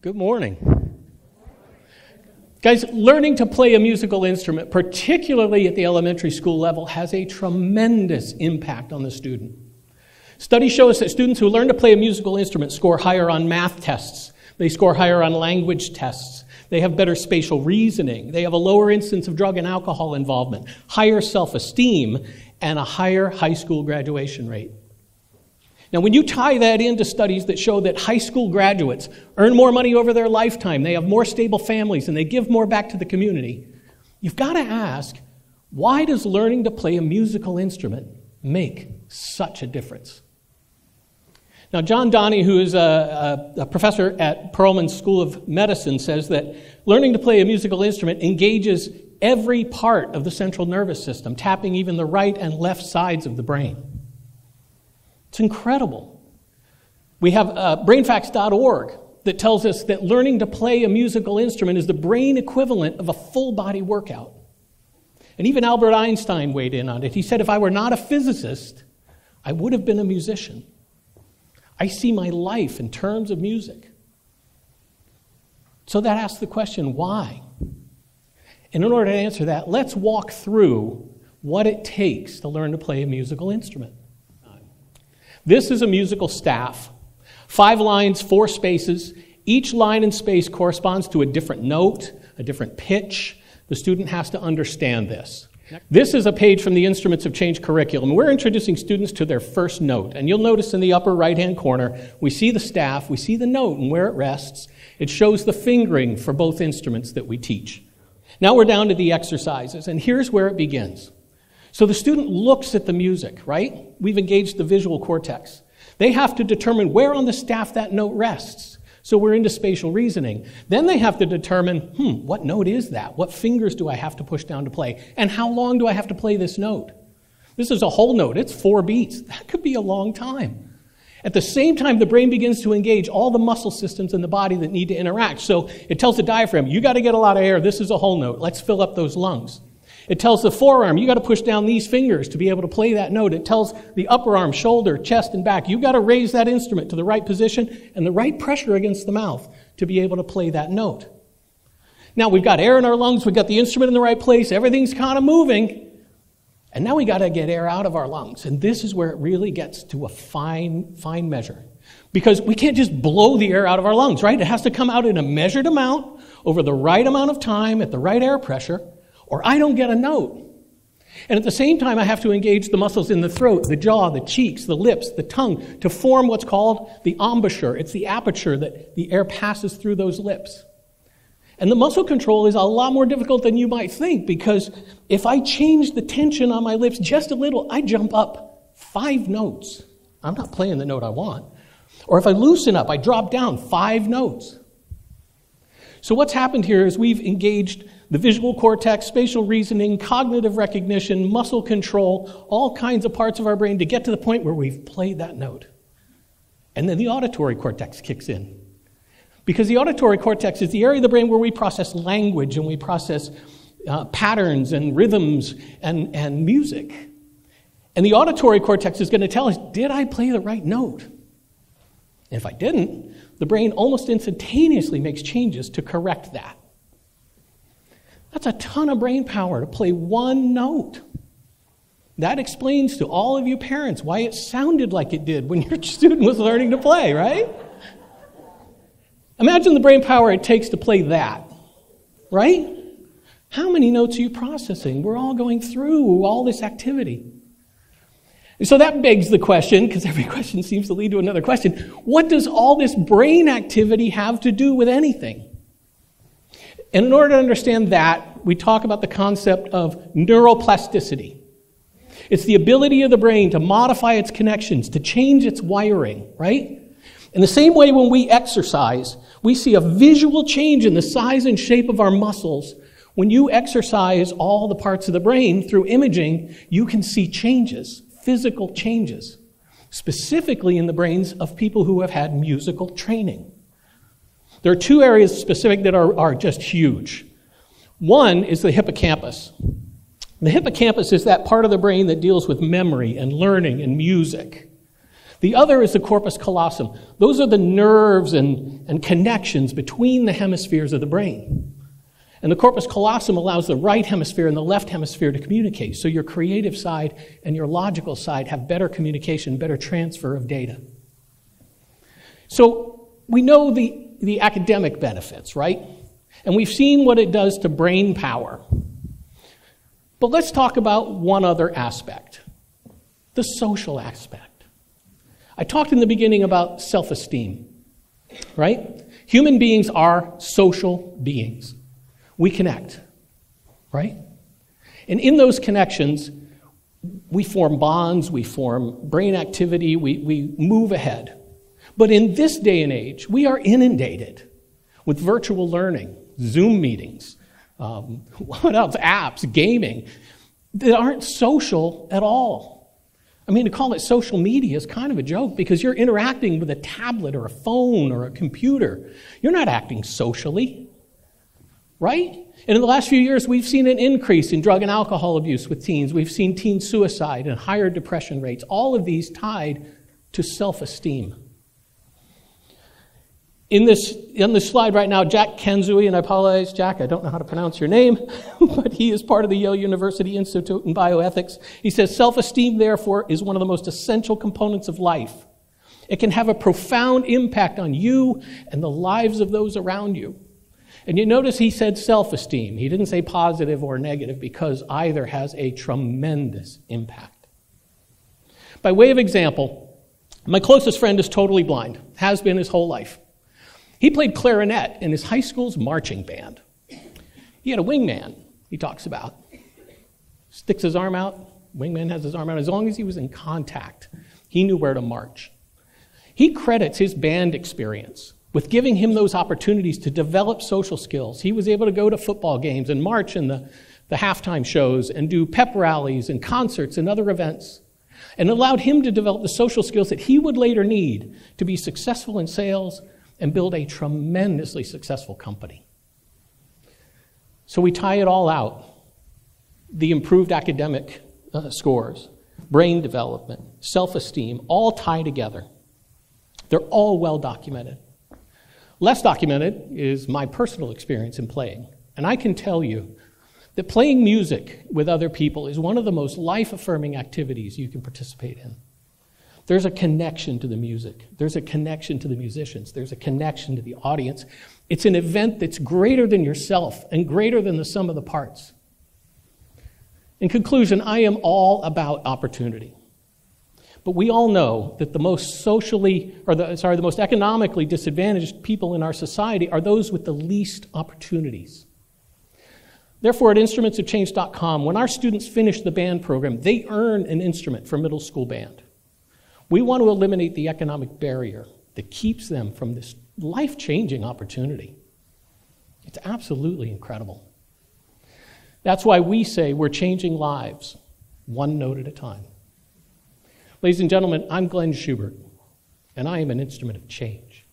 Good morning. Guys, learning to play a musical instrument, particularly at the elementary school level, has a tremendous impact on the student. Studies show us that students who learn to play a musical instrument score higher on math tests. They score higher on language tests. They have better spatial reasoning. They have a lower instance of drug and alcohol involvement, higher self-esteem, and a higher high school graduation rate. Now, when you tie that into studies that show that high school graduates earn more money over their lifetime, they have more stable families, and they give more back to the community, you've got to ask, why does learning to play a musical instrument make such a difference? Now, John Donahue, who is a professor at Perelman School of Medicine, says that learning to play a musical instrument engages every part of the central nervous system, tapping even the right and left sides of the brain. It's incredible. We have brainfacts.org that tells us that learning to play a musical instrument is the brain equivalent of a full-body workout. And even Albert Einstein weighed in on it. He said, if I were not a physicist, I would have been a musician. I see my life in terms of music. So that asks the question, why? And in order to answer that, let's walk through what it takes to learn to play a musical instrument. This is a musical staff. 5 lines, 4 spaces. Each line and space corresponds to a different note, a different pitch. The student has to understand this. This is a page from the Instruments of Change curriculum. We're introducing students to their first note. And you'll notice in the upper right-hand corner, we see the staff, we see the note and where it rests. It shows the fingering for both instruments that we teach. Now we're down to the exercises, and here's where it begins. So the student looks at the music, right? We've engaged the visual cortex. They have to determine where on the staff that note rests. So we're into spatial reasoning. Then they have to determine, what note is that? What fingers do I have to push down to play? And how long do I have to play this note? This is a whole note. It's 4 beats. That could be a long time. At the same time, the brain begins to engage all the muscle systems in the body that need to interact. So it tells the diaphragm, you got to get a lot of air. This is a whole note. Let's fill up those lungs. It tells the forearm, you got to push down these fingers to be able to play that note. It tells the upper arm, shoulder, chest, and back, you got to raise that instrument to the right position and the right pressure against the mouth to be able to play that note. Now we've got air in our lungs, we've got the instrument in the right place, everything's kind of moving. And now we got to get air out of our lungs. And this is where it really gets to a fine measure. Because we can't just blow the air out of our lungs, right? It has to come out in a measured amount over the right amount of time at the right air pressure, or I don't get a note. And at the same time, I have to engage the muscles in the throat, the jaw, the cheeks, the lips, the tongue, to form what's called the embouchure. It's the aperture that the air passes through those lips. And the muscle control is a lot more difficult than you might think, because if I change the tension on my lips just a little, I jump up 5 notes. I'm not playing the note I want. Or if I loosen up, I drop down 5 notes. So what's happened here is we've engaged the visual cortex, spatial reasoning, cognitive recognition, muscle control, all kinds of parts of our brain to get to the point where we've played that note. And then the auditory cortex kicks in. Because the auditory cortex is the area of the brain where we process language and we process patterns and rhythms and music. And the auditory cortex is going to tell us, did I play the right note? And if I didn't, the brain almost instantaneously makes changes to correct that. That's a ton of brain power to play one note. That explains to all of you parents why it sounded like it did when your student was learning to play, right? Imagine the brain power it takes to play that, right? How many notes are you processing? We're all going through all this activity. So that begs the question, because every question seems to lead to another question, what does all this brain activity have to do with anything? And in order to understand that, we talk about the concept of neuroplasticity. It's the ability of the brain to modify its connections, to change its wiring, right? In the same way, when we exercise, we see a visual change in the size and shape of our muscles. When you exercise all the parts of the brain through imaging, you can see changes, physical changes, specifically in the brains of people who have had musical training. There are 2 areas specific that are just huge. One is the hippocampus. The hippocampus is that part of the brain that deals with memory and learning and music. The other is the corpus callosum. Those are the nerves and connections between the hemispheres of the brain. And the corpus callosum allows the right hemisphere and the left hemisphere to communicate. So your creative side and your logical side have better communication, better transfer of data. So we know the academic benefits, right? And we've seen what it does to brain power. But let's talk about one other aspect, the social aspect. I talked in the beginning about self-esteem, right? Human beings are social beings. We connect, right? And in those connections, we form bonds, we form brain activity, we move ahead. But in this day and age, we are inundated with virtual learning, Zoom meetings, what else? Apps, gaming, that aren't social at all. I mean, to call it social media is kind of a joke because you're interacting with a tablet or a phone or a computer. You're not acting socially, right? And in the last few years, we've seen an increase in drug and alcohol abuse with teens. We've seen teen suicide and higher depression rates, all of these tied to self-esteem. In this slide right now, Jack Kenzui, and I apologize, Jack, I don't know how to pronounce your name, but he is part of the Yale University Institute in Bioethics. He says, self-esteem, therefore, is one of the most essential components of life. It can have a profound impact on you and the lives of those around you. And you notice he said self-esteem. He didn't say positive or negative because either has a tremendous impact. By way of example, my closest friend is totally blind, has been his whole life. He played clarinet in his high school's marching band. He had a wingman, he talks about. Sticks his arm out, wingman has his arm out. As long as he was in contact, he knew where to march. He credits his band experience with giving him those opportunities to develop social skills. He was able to go to football games and march in the halftime shows and do pep rallies and concerts and other events, and allowed him to develop the social skills that he would later need to be successful in sales and build a tremendously successful company. So we tie it all out. The improved academic scores, brain development, self-esteem, all tie together. They're all well documented. Less documented is my personal experience in playing. And I can tell you that playing music with other people is one of the most life-affirming activities you can participate in. There's a connection to the music. There's a connection to the musicians. There's a connection to the audience. It's an event that's greater than yourself and greater than the sum of the parts. In conclusion, I am all about opportunity. But we all know that the most most economically disadvantaged people in our society are those with the least opportunities. Therefore, at instrumentsofchange.com, when our students finish the band program, they earn an instrument for middle school band. We want to eliminate the economic barrier that keeps them from this life-changing opportunity. It's absolutely incredible. That's why we say we're changing lives, one note at a time. Ladies and gentlemen, I'm Glen Schubert, and I am an instrument of change.